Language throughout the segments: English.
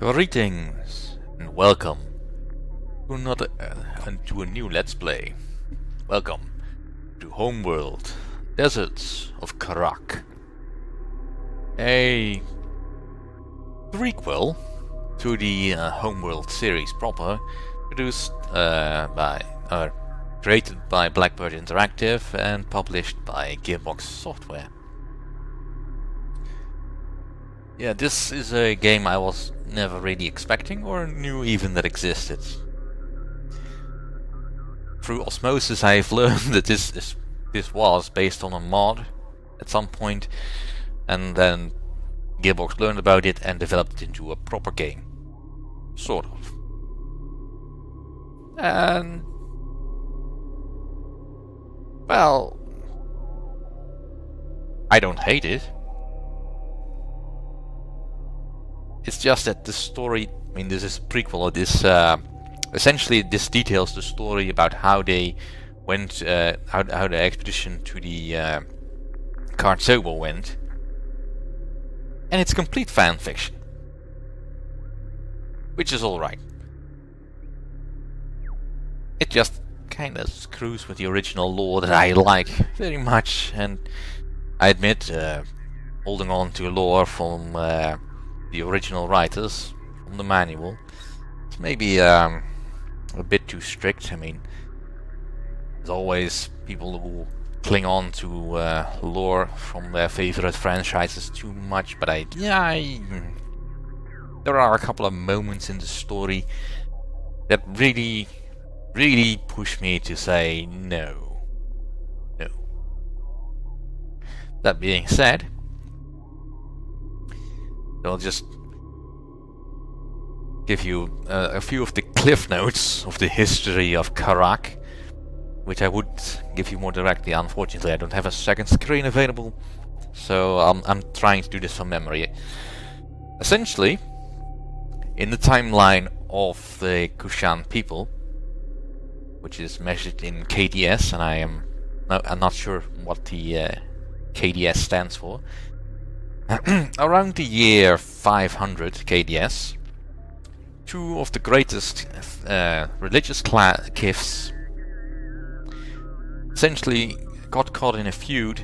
Greetings and welcome to a new Let's Play. Welcome to Homeworld Deserts of Kharak, a prequel to the Homeworld series proper, produced created by Blackbird Interactive and published by Gearbox Software. Yeah, this is a game I was never really expecting or knew even that existed. Through osmosis I've learned that this was based on a mod at some point, and then Gearbox learned about it and developed it into a proper game. Sort of. And... well... I don't hate it. It's just that the story, I mean, this is a prequel. This essentially this details the story about how they went, how the expedition to the Kartoba went, and it's complete fan fiction, which is all right. It just kind of screws with the original lore that I like very much, and I admit holding on to lore from the original writers from the manual, it's maybe a bit too strict. I mean, there's always people who cling on to lore from their favorite franchises too much, but there are a couple of moments in the story that really push me to say no. That being said, I'll just give you a few of the cliff notes of the history of Kharak, which I would give you more directly. Unfortunately, I don't have a second screen available, so I'm trying to do this from memory. Essentially, in the timeline of the Kushan people, which is measured in KDS, and I'm not sure what the KDS stands for. Around the year 500 KDS, two of the greatest religious kiths essentially got caught in a feud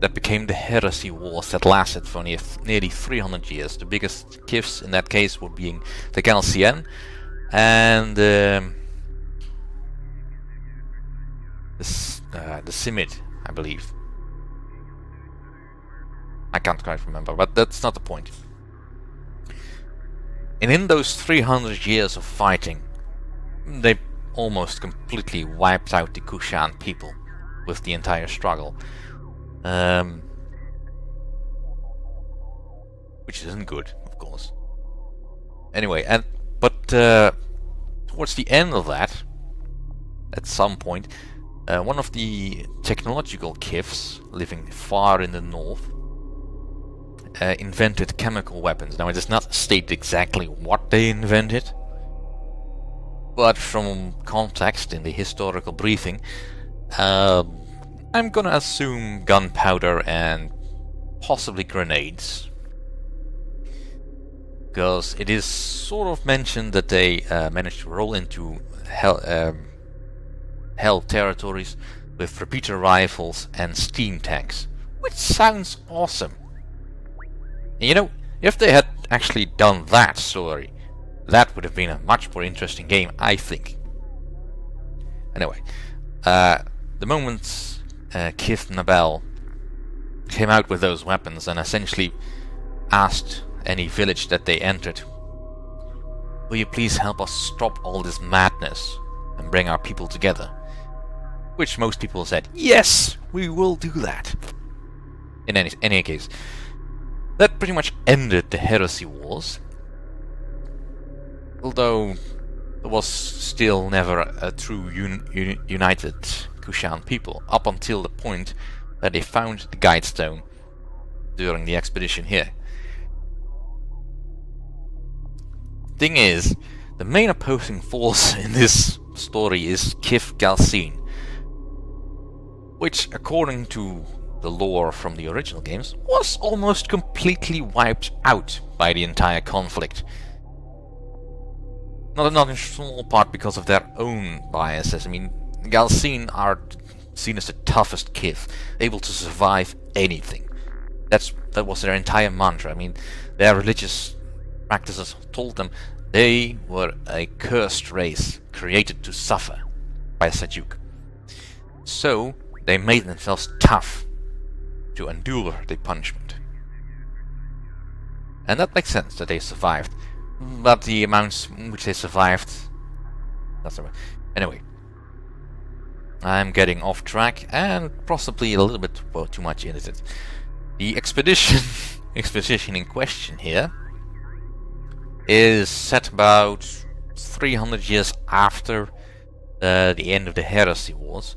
that became the heresy wars that lasted for nearly 300 years. The biggest kiths in that case were being the Gaalsien and the S'jet, I believe. I can't quite remember, but that's not the point. And in those 300 years of fighting, they almost completely wiped out the Kushan people with the entire struggle. Which isn't good, of course. Anyway, but towards the end of that, at some point, one of the technological kiths living far in the north invented chemical weapons. Now, it does not state exactly what they invented, but from context in the historical briefing, I'm gonna assume gunpowder and possibly grenades, because it is sort of mentioned that they managed to roll into hell territories with repeater rifles and steam tanks, which sounds awesome. You know, if they had actually done that story, that would have been a much more interesting game, I think. Anyway, the moment Kith Naabal came out with those weapons and essentially asked any village that they entered, "Will you please help us stop all this madness and bring our people together?" Which most people said, "Yes, we will do that." In any case, that pretty much ended the heresy wars, although there was still never a true united Kushan people, up until the point that they found the Guidestone during the expedition here. Thing is, the main opposing force in this story is Kith Gaalsien, which, according to the lore from the original games, was almost completely wiped out by the entire conflict. Not in small part because of their own biases. I mean, Gaalsien are seen as the toughest Kith, able to survive anything. That was their entire mantra. I mean, their religious practices told them they were a cursed race created to suffer by Sajuk. So they made themselves tough to endure the punishment. And that makes sense that they survived. But the amounts which they survived... That's the way. Anyway. I'm getting off track and possibly a little bit too much into it. The expedition in question here is set about 300 years after the end of the Heresy Wars.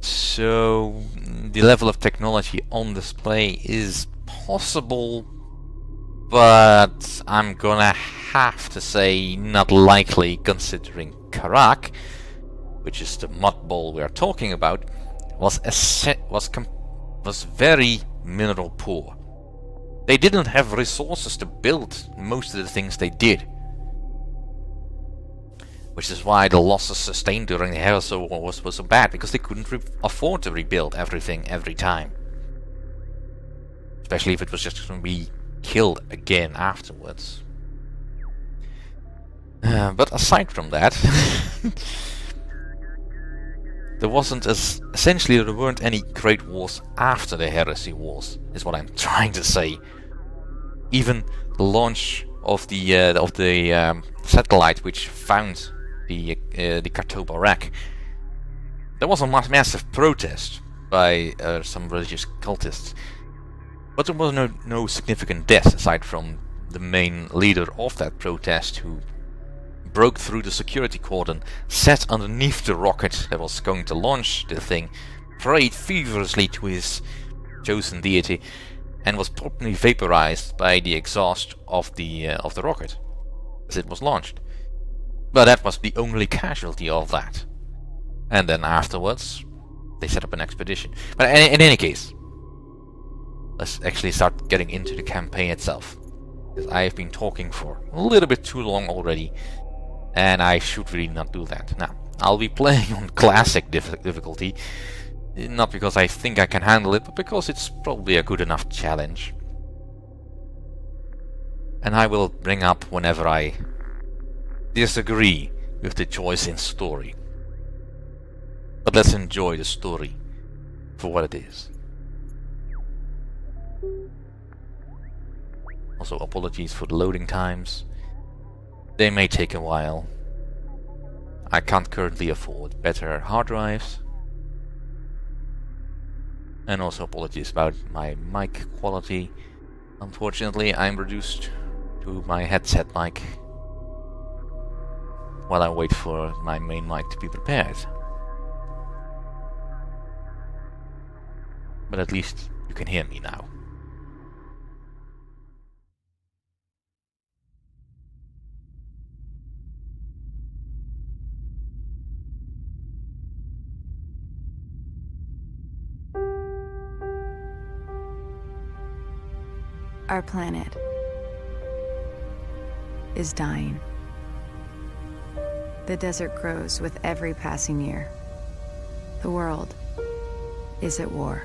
So the level of technology on display is possible, but I'm gonna have to say not likely, considering Kharak, which is the mudball we are talking about, was very mineral poor. They didn't have resources to build most of the things they did, which is why the losses sustained during the Heresy Wars were so bad, because they couldn't afford to rebuild everything every time. Especially if it was just going to be killed again afterwards. But aside from that, essentially there weren't any great wars after the Heresy Wars, is what I'm trying to say. Even the launch of the satellite which found the Kartoba wreck, there was a massive protest by some religious cultists, but there was no significant death aside from the main leader of that protest, who broke through the security cordon, sat underneath the rocket that was going to launch the thing, prayed feverishly to his chosen deity, and was promptly vaporized by the exhaust of the rocket as it was launched. But that was the only casualty of that. And then afterwards, they set up an expedition. But in any case, let's actually start getting into the campaign itself, because I've been talking for a little bit too long already, and I should really not do that. Now, I'll be playing on classic difficulty, not because I think I can handle it, but because it's probably a good enough challenge. And I will bring up whenever I disagree with the choice in story. But let's enjoy the story for what it is. Also, apologies for the loading times. They may take a while. I can't currently afford better hard drives. And also apologies about my mic quality. Unfortunately, I'm reduced to my headset mic while I wait for my main mic to be prepared. But at least you can hear me now. Our planet is dying. The desert grows with every passing year. The world is at war.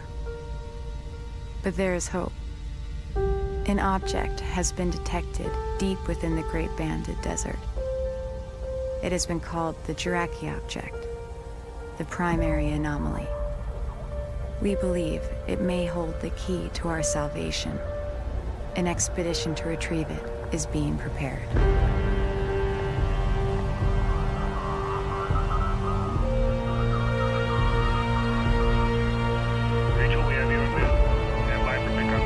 But there is hope. An object has been detected deep within the Great Banded Desert. It has been called the Jaraki object, the primary anomaly. We believe it may hold the key to our salvation. An expedition to retrieve it is being prepared. Rachel, we have you on move. Stand by for pickup.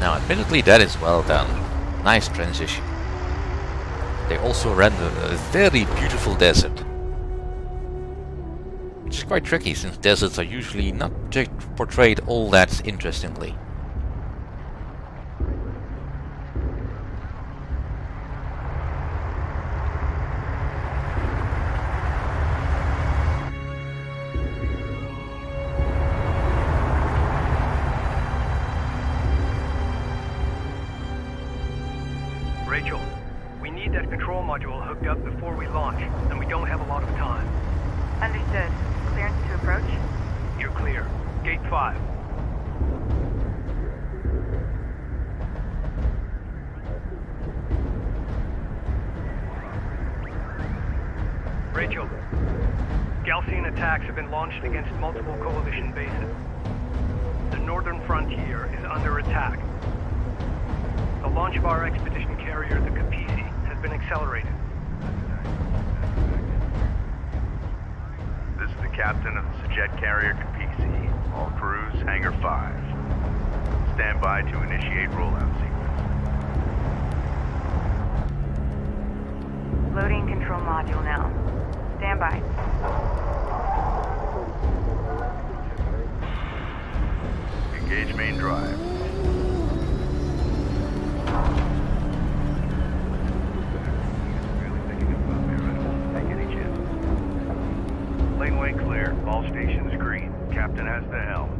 Now, admittedly, that is well done. Nice transition. They also render a very beautiful desert. Which is quite tricky, since deserts are usually not portrayed all that interestingly. Rachel, we need that control module hooked up before we launch, and we don't have a lot of time. Understood. Clearance to approach? You're clear. Gate 5. Rachel, Gaalsien attacks have been launched against multiple coalition bases. The northern frontier is under attack. The launch of our expedition carrier, the Kapisi, has been accelerated. This is the captain of the S'jet carrier Kapisi. All crews, Hangar 5. Stand by to initiate rollout sequence. Loading control module now. Stand by. Engage main drive. Laneway clear. All stations green. Captain has the helm.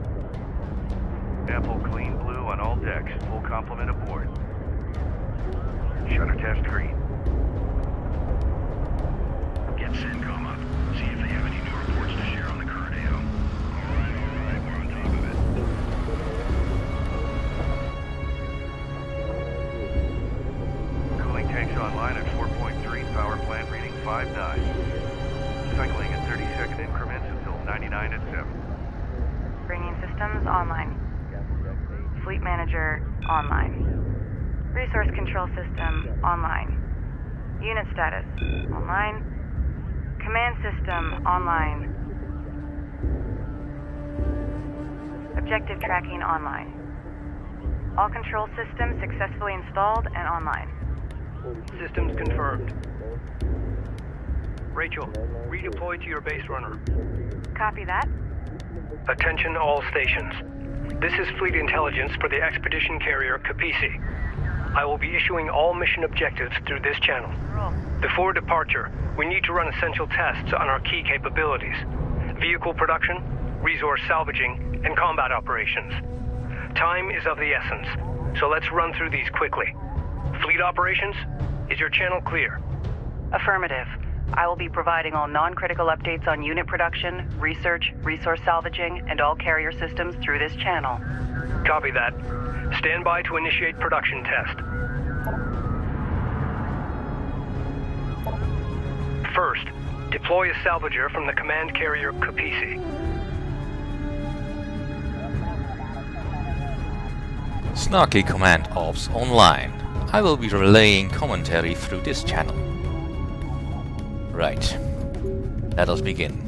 Ample clean blue on all decks. Full complement aboard. Shutter test green. Get SINCOM up. See if they have any new reports to share on the current AO. All right. We're on top of it. Cooling tanks online at 4.3. Power plant reading 5.9. Cycling at 30-second increments until 99 at 7. Bringing systems online. Fleet manager online. Resource control system online. Unit status online. Command system online. Objective tracking online. All control systems successfully installed and online. Systems confirmed. Rachel, redeploy to your base runner. Copy that. Attention all stations. This is Fleet Intelligence for the expedition carrier Kapisi. I will be issuing all mission objectives through this channel. Before departure, we need to run essential tests on our key capabilities. Vehicle production, resource salvaging, and combat operations. Time is of the essence, so let's run through these quickly. Fleet operations, is your channel clear? Affirmative. I will be providing all non-critical updates on unit production, research, resource salvaging, and all carrier systems through this channel. Copy that. Stand by to initiate production test. First, deploy a salvager from the command carrier Kapisi. Snarky Command Ops online. I will be relaying commentary through this channel. Right, let us begin.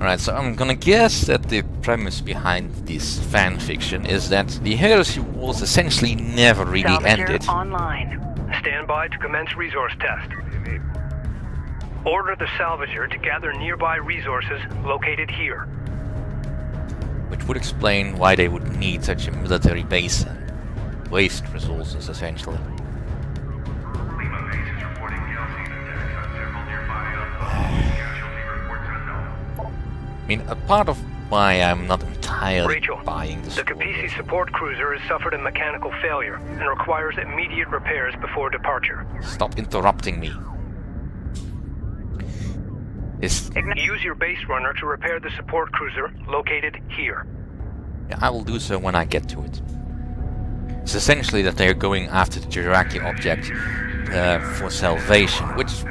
Alright, so I'm gonna guess that the premise behind this fanfiction is that the Heresy Wars essentially never really ended. Online. Stand by to commence resource test. Order the salvager to gather nearby resources located here. Which would explain why they would need such a military base and waste resources, essentially. I mean, a part of why I'm not entirely buying this. The Kapisi support cruiser has suffered a mechanical failure and requires immediate repairs before departure. Stop interrupting me. Use your base runner to repair the support cruiser located here. Yeah, I will do so when I get to it. It's essentially that they are going after the Jaraki object for salvation, which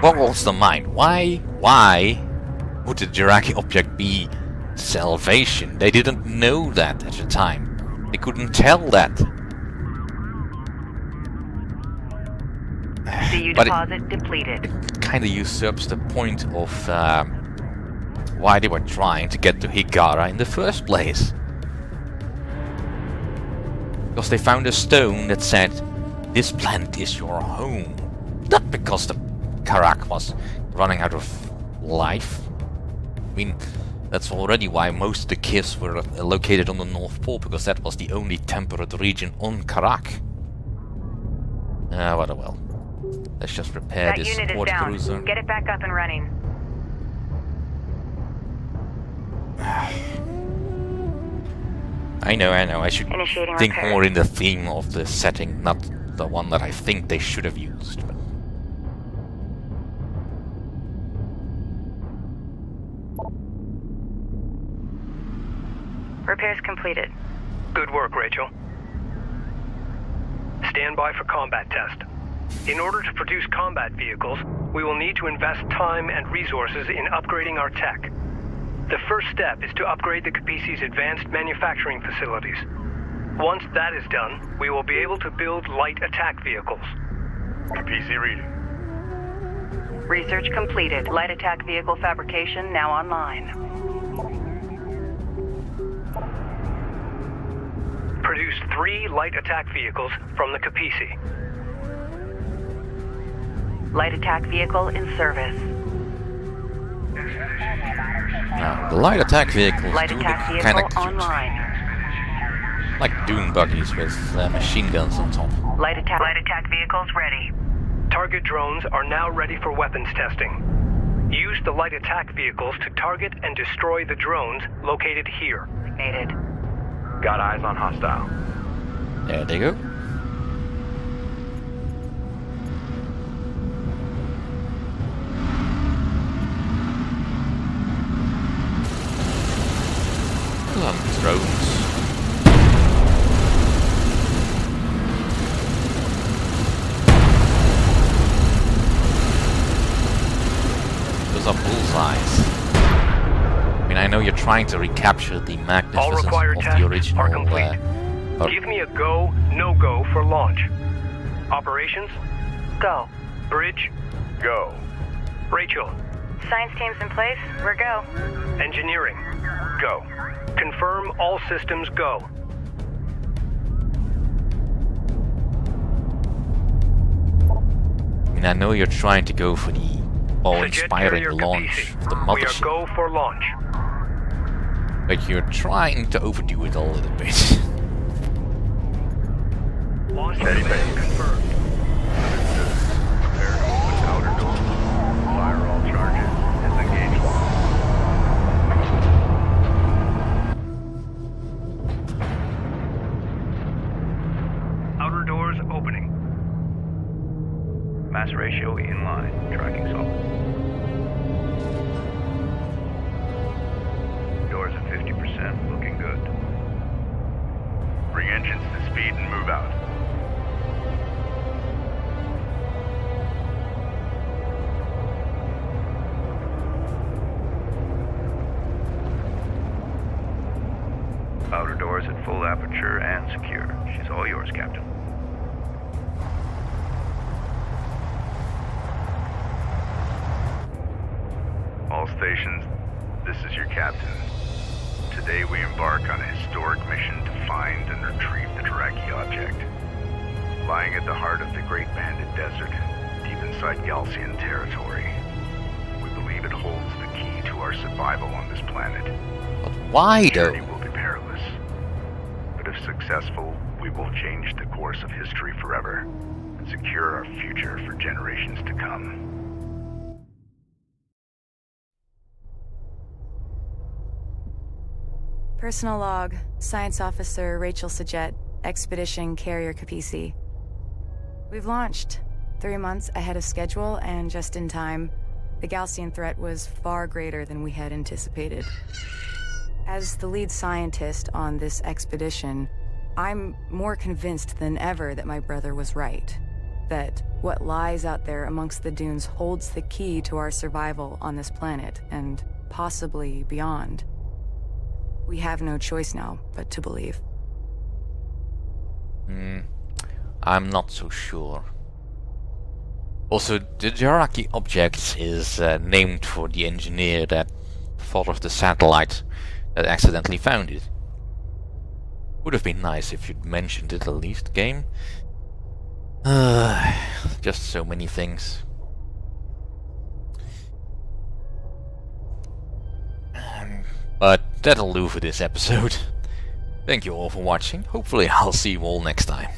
boggles the mind. Why? Would the Jaraki object be salvation? They didn't know that at the time. They couldn't tell that. CU deposit depleted. It kind of usurps the point of why they were trying to get to Higara in the first place. because they found a stone that said, "This plant is your home." Not because the Kharak was running out of life. I mean, that's already why most of the Kiths were located on the North Pole, because that was the only temperate region on Kharak. Ah, what a well. Let's just repair that this support cruiser. Get it back up and running. I know. I should think more in the theme of the setting, not the one that I think they should have used. But repairs completed. Good work, Rachel. Stand by for combat test. In order to produce combat vehicles, we will need to invest time and resources in upgrading our tech. The first step is to upgrade the Kapisi's advanced manufacturing facilities. Once that is done, we will be able to build light attack vehicles. Kapisi reading. Research completed. Light attack vehicle fabrication now online. Produce 3 light attack vehicles from the Kapisi. Light attack vehicle in service. Now, the light attack vehicles do look kind of cute. Like dune buggies with machine guns on top. Light attack vehicles ready. Target drones are now ready for weapons testing. Use the light attack vehicles to target and destroy the drones located here. Got eyes on hostile. There they go. Those are bullseyes. I know you're trying to recapture the magnificence of the original. All required tests are complete. Give me a go, no go for launch. Operations? Go. Bridge? Go. Rachel? Science team's in place, we're go. Engineering? Go. Confirm all systems go. I know you're trying to go for the inspiring launch of the mothership. We are go for launch. But you're trying to overdo it a little bit. Launch confirmed. Prepare to open outer door. Fire all charges and engage. Outer doors opening. Mass ratio in line. Tracking solid. 50%, looking good. Bring engines to speed and move out. Outer doors at full aperture and secure. She's all yours, Captain. All stations, this is your captain. Today we embark on a historic mission to find and retrieve the Taraki object. Lying at the heart of the Great Banded Desert, deep inside Gaalsien territory. We believe it holds the key to our survival on this planet. But why though? The journey will be perilous. But if successful, we will change the course of history forever and secure our future for generations to come. Personal log, Science Officer Rachel S'jet, Expedition Carrier Kapisi. We've launched 3 months ahead of schedule and just in time. The Gaalsien threat was far greater than we had anticipated. As the lead scientist on this expedition, I'm more convinced than ever that my brother was right. That what lies out there amongst the dunes holds the key to our survival on this planet and possibly beyond. We have no choice now but to believe. I'm not so sure. Also, the Jaraki object is named for the engineer that thought of the satellite that accidentally found it. Would have been nice if you'd mentioned it at least, game. Just so many things. But that'll do for this episode. Thank you all for watching. Hopefully I'll see you all next time.